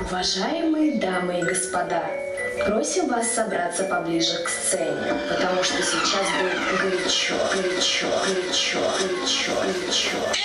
Уважаемые дамы и господа, просим вас собраться поближе к сцене, потому что сейчас будет горячо, горячо, горячо, горячо, горячо.